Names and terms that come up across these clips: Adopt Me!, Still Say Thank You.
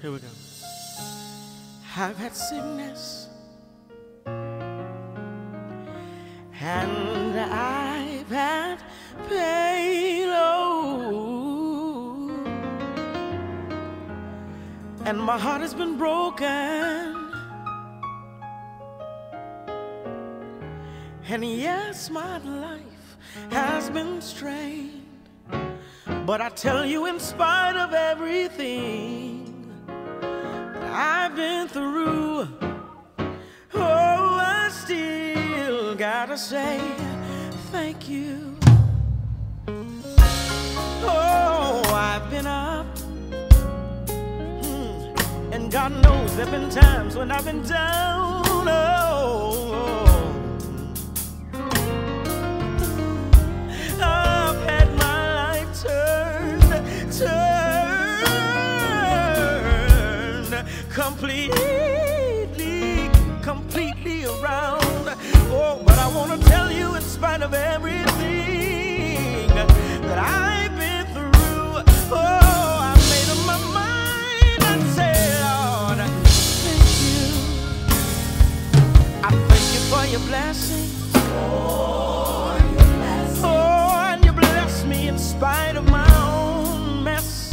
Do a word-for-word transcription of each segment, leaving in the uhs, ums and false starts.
Here we go. I've had sickness and I've had pain, oh, and my heart has been broken, and yes, my life has been strained, but I tell you, in spite of everything I've been through, oh, I still gotta say thank you. Oh, I've been up, hmm, and God knows there've been times when I've been down, oh, I've had my life turned, turned completely, completely around. Oh, but I want to tell you, in spite of everything that I've been through, oh, I made up my mind and said, Lord, thank you. I thank you for your blessings. Oh, and your blessings. Oh, and you bless me in spite of my own mess.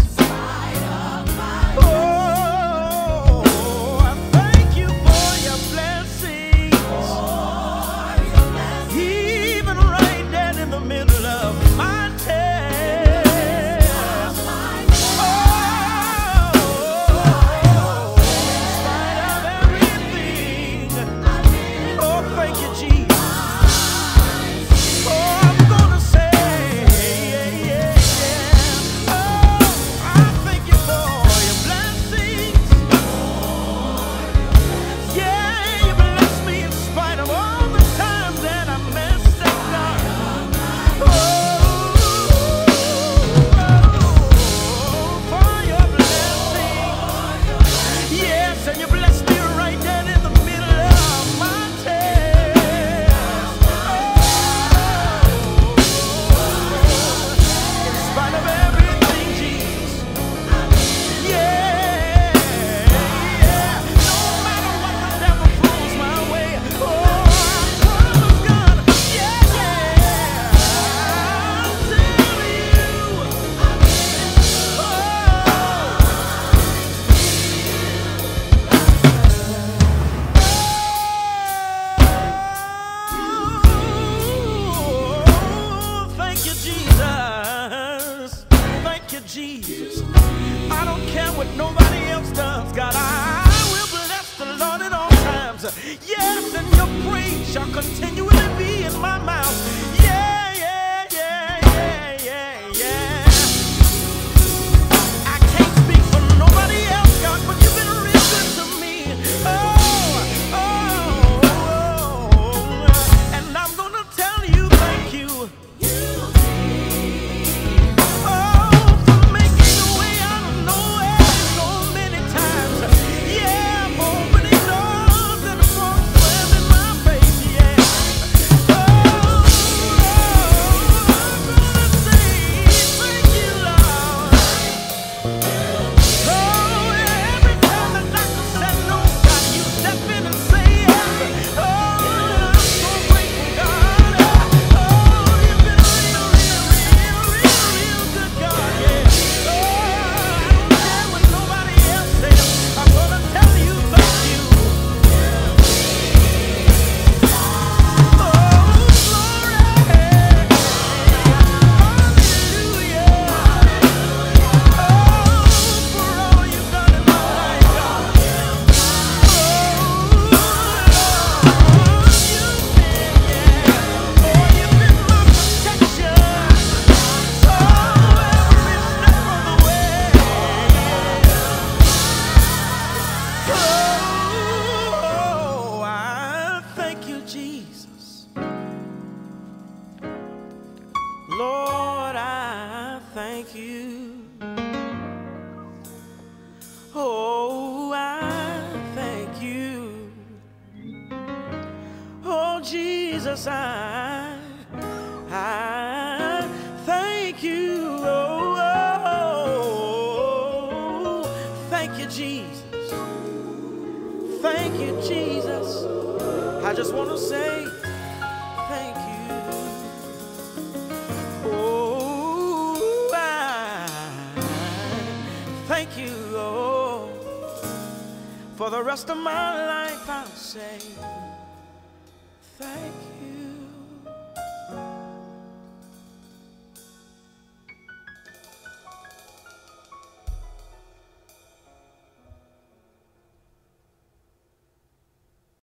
Jesus, I don't care what nobody else does, God, I will bless the Lord at all times. Yes, and your praise shall continually be in my mouth. Yeah, yeah, yeah, yeah, yeah, yeah. I can't speak for nobody else, God, but you've been real good to me. Oh, oh, oh, and I'm gonna tell you thank you. Lord, I thank you. Oh, I thank you. Oh, Jesus, I, I thank you. Oh, oh, oh, oh. Thank you, Jesus. Jesus. Thank you, Jesus. I just want to say thank you. Oh, I thank you, Lord. For the rest of my life, I'll say thank you.